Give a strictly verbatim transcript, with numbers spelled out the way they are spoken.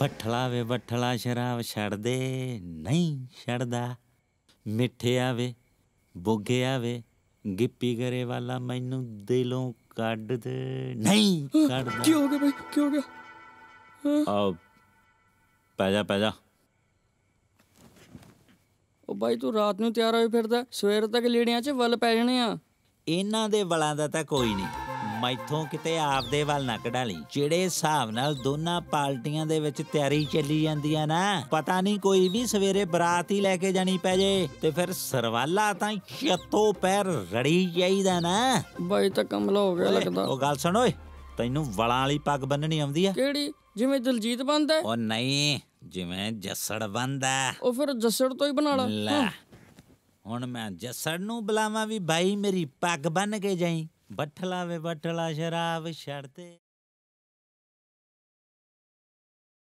बठला वे बठला शराब छड़ दे नहीं छड़दा, मिठे आवे बोगे आवे गिप्पी करे वाला मैनू दिलों काट दे नहीं काटदा। क्या हो गया भाई, क्या हो गया? आओ पैजा पैजा। ओ भाई तू रात नू तैयार होई फिरदा, सवेर तक लीड़ियां च वल पै जाने आ। इन्हां दे वलां दा तां कोई नहीं, मैथों किते आपदे वाल ना कढा ली। जिहड़े हिसाब नाल दोनां पार्टियां दे विच तैयारी चली जांदी आ ना, पता नहीं कोई भी सवेरे बरात ही लैके जानी पै जे ते फिर सरवाला तां छत्तों पैर रड़ी जाईदा ना। भाई तां कमला हो गया लगदा। ओ गल सुण ओए, तैनूं वलां वाली पग बन्नणी आउंदी आ? केड़ी? जिवें दलजीत बन्नदा? ओ नहीं, जिवें जसड़ बन्नदा। ओ फिर जसड़ तो ही बना ला। ला हुण मैं जसड़ नूं बुलावां भी भाई मेरी पग बन्न के जाई। बठला वे बठला शराब छड़ दे।